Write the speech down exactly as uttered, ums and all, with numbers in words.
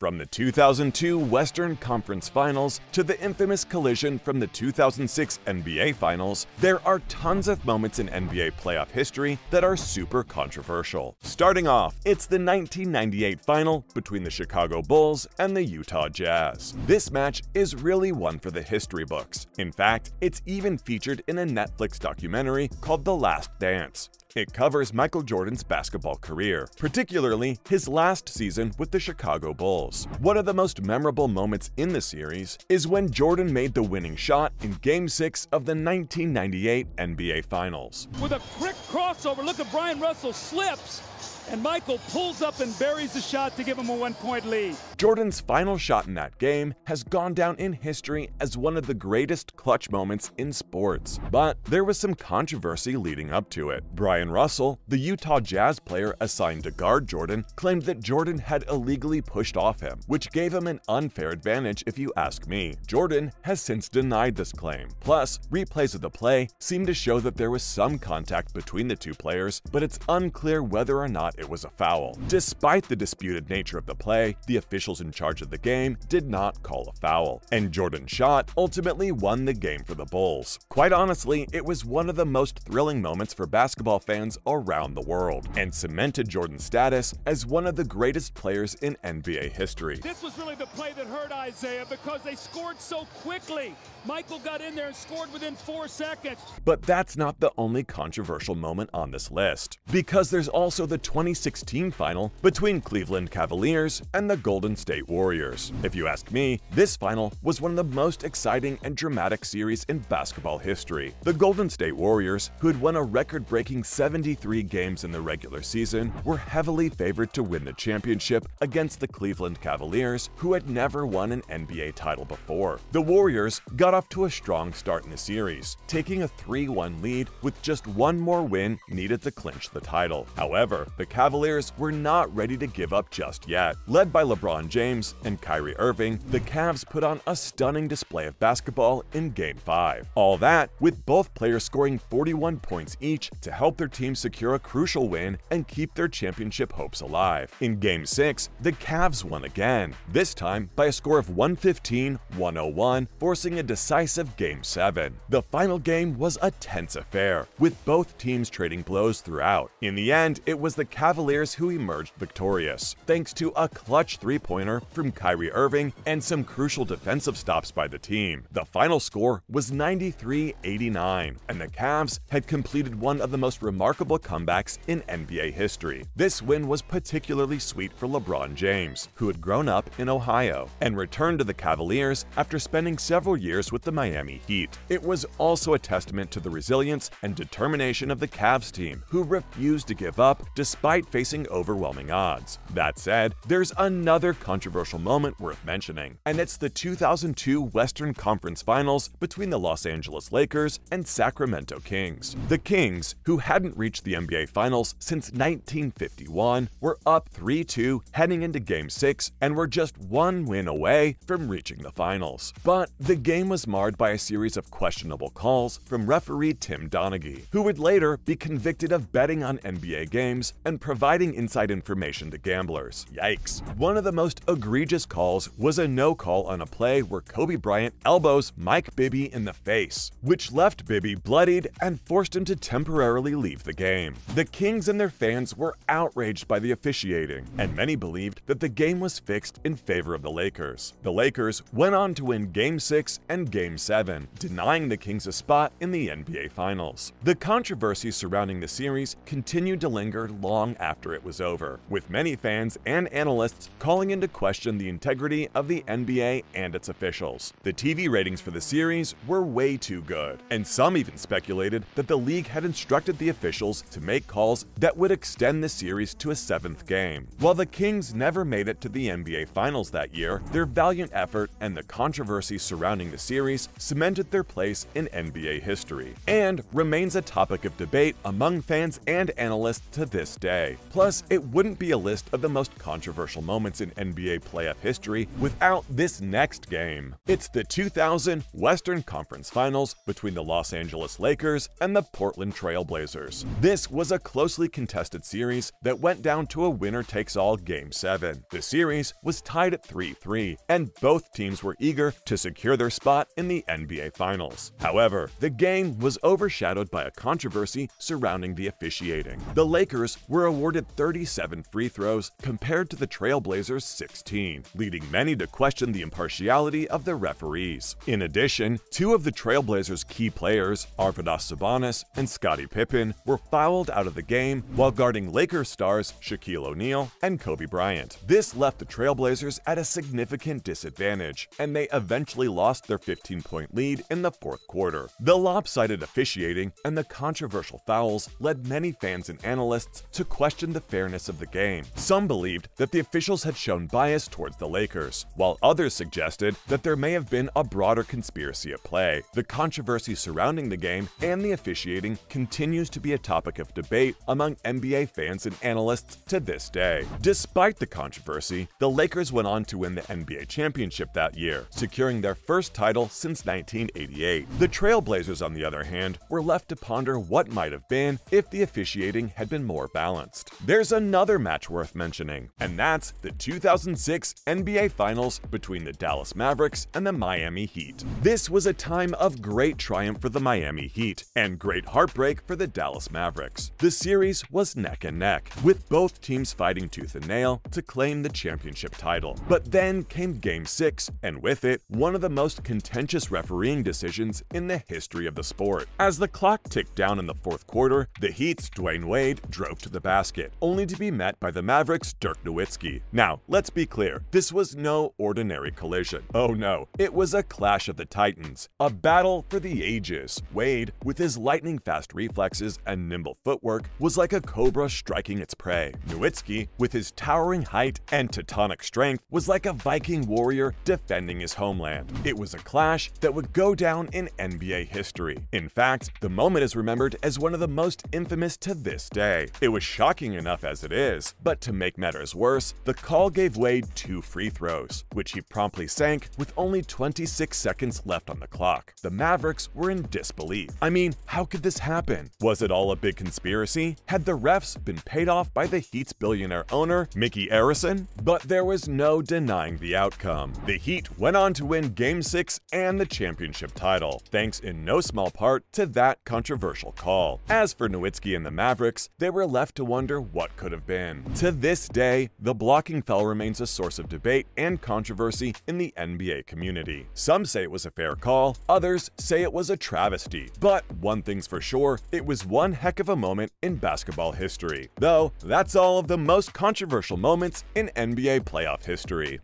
From the two thousand two Western Conference Finals to the infamous collision from the two thousand six N B A Finals, there are tons of moments in N B A playoff history that are super controversial. Starting off, it's the nineteen ninety-eight final between the Chicago Bulls and the Utah Jazz. This match is really one for the history books. In fact, it's even featured in a Netflix documentary called The Last Dance. It covers Michael Jordan's basketball career, particularly his last season with the Chicago Bulls. One of the most memorable moments in the series is when Jordan made the winning shot in Game six of the nineteen ninety-eight N B A Finals. With a quick crossover, look at Brian Russell slips, and Michael pulls up and buries the shot to give him a one-point lead. Jordan's final shot in that game has gone down in history as one of the greatest clutch moments in sports, but there was some controversy leading up to it. Brian Russell, the Utah Jazz player assigned to guard Jordan, claimed that Jordan had illegally pushed off him, which gave him an unfair advantage if you ask me. Jordan has since denied this claim. Plus, replays of the play seem to show that there was some contact between the two players, but it's unclear whether or not it was a foul. Despite the disputed nature of the play, the officials in charge of the game did not call a foul, and Jordan's shot ultimately won the game for the Bulls. Quite honestly, it was one of the most thrilling moments for basketball fans around the world, and cemented Jordan's status as one of the greatest players in N B A history. This was really the play that hurt Isaiah because they scored so quickly. Michael got in there and scored within four seconds. But that's not the only controversial moment on this list, because there's also the twenty sixteen final between Cleveland Cavaliers and the Golden State Warriors. If you ask me, this final was one of the most exciting and dramatic series in basketball history. The Golden State Warriors, who had won a record-breaking seventy-three games in the regular season, were heavily favored to win the championship against the Cleveland Cavaliers, who had never won an N B A title before. The Warriors got off to a strong start in the series, taking a three one lead with just one more win needed to clinch the title. However, the Cavaliers were not ready to give up just yet. Led by LeBron James and Kyrie Irving, the Cavs put on a stunning display of basketball in Game five. All that with both players scoring forty-one points each to help their team secure a crucial win and keep their championship hopes alive. In Game six, the Cavs won again, this time by a score of one fifteen to one oh one, forcing a decisive Game seven. The final game was a tense affair, with both teams trading blows throughout. In the end, it was the Cavaliers who emerged victorious, thanks to a clutch three-pointer from Kyrie Irving and some crucial defensive stops by the team. The final score was ninety-three eighty-nine, and the Cavs had completed one of the most remarkable comebacks in N B A history. This win was particularly sweet for LeBron James, who had grown up in Ohio, and returned to the Cavaliers after spending several years with the Miami Heat. It was also a testament to the resilience and determination of the Cavs team, who refused to give up despite facing overwhelming odds. That said, there's another controversial moment worth mentioning, and it's the two thousand two Western Conference Finals between the Los Angeles Lakers and Sacramento Kings. The Kings, who hadn't reached the N B A Finals since nineteen fifty-one, were up three two heading into Game six and were just one win away from reaching the Finals. But the game was marred by a series of questionable calls from referee Tim Donaghy, who would later be convicted of betting on N B A games and providing inside information to gamblers. Yikes. One of the most egregious calls was a no-call on a play where Kobe Bryant elbows Mike Bibby in the face, which left Bibby bloodied and forced him to temporarily leave the game. The Kings and their fans were outraged by the officiating, and many believed that the game was fixed in favor of the Lakers. The Lakers went on to win Game six and Game seven, denying the Kings a spot in the N B A Finals. The controversy surrounding the series continued to linger long after it was over, with many fans and analysts calling into question the integrity of the N B A and its officials. The T V ratings for the series were way too good, and some even speculated that the league had instructed the officials to make calls that would extend the series to a seventh game. While the Kings never made it to the N B A Finals that year, their valiant effort and the controversy surrounding the series cemented their place in N B A history, and remains a topic of debate among fans and analysts to this day. N B A. Plus, it wouldn't be a list of the most controversial moments in N B A playoff history without this next game. It's the two thousand Western Conference Finals between the Los Angeles Lakers and the Portland Trail Blazers. This was a closely contested series that went down to a winner-takes-all Game seven. The series was tied at three three, and both teams were eager to secure their spot in the N B A Finals. However, the game was overshadowed by a controversy surrounding the officiating. The Lakers were awarded thirty-seven free throws compared to the Trail Blazers' sixteen, leading many to question the impartiality of the referees. In addition, two of the Trail Blazers' key players, Arvydas Sabonis and Scottie Pippen, were fouled out of the game while guarding Lakers stars Shaquille O'Neal and Kobe Bryant. This left the Trail Blazers at a significant disadvantage, and they eventually lost their fifteen-point lead in the fourth quarter. The lopsided officiating and the controversial fouls led many fans and analysts to question the fairness of the game. Some believed that the officials had shown bias towards the Lakers, while others suggested that there may have been a broader conspiracy at play. The controversy surrounding the game and the officiating continues to be a topic of debate among N B A fans and analysts to this day. Despite the controversy, the Lakers went on to win the N B A championship that year, securing their first title since nineteen eighty-eight. The Trail Blazers, on the other hand, were left to ponder what might have been if the officiating had been more balanced. There's another match worth mentioning, and that's the two thousand six N B A Finals between the Dallas Mavericks and the Miami Heat. This was a time of great triumph for the Miami Heat and great heartbreak for the Dallas Mavericks. The series was neck and neck, with both teams fighting tooth and nail to claim the championship title. But then came Game six, and with it, one of the most contentious refereeing decisions in the history of the sport. As the clock ticked down in the fourth quarter, the Heat's Dwayne Wade drove to the basket, only to be met by the Mavericks' Dirk Nowitzki. Now, let's be clear, this was no ordinary collision. Oh no, it was a clash of the titans, a battle for the ages. Wade, with his lightning-fast reflexes and nimble footwork, was like a cobra striking its prey. Nowitzki, with his towering height and titanic strength, was like a Viking warrior defending his homeland. It was a clash that would go down in N B A history. In fact, the moment is remembered as one of the most infamous to this day. It was shocking enough as it is, but to make matters worse, the call gave Wade two free throws, which he promptly sank with only twenty-six seconds left on the clock. The Mavericks were in disbelief. I mean, how could this happen? Was it all a big conspiracy? Had the refs been paid off by the Heat's billionaire owner, Mickey Arison? But there was no denying the outcome. The Heat went on to win Game six and the championship title, thanks in no small part to that controversial call. As for Nowitzki and the Mavericks, they were left to wonder what could have been. To this day, the blocking foul remains a source of debate and controversy in the N B A community. Some say it was a fair call, others say it was a travesty. But one thing's for sure, it was one heck of a moment in basketball history. Though, that's all of the most controversial moments in N B A playoff history.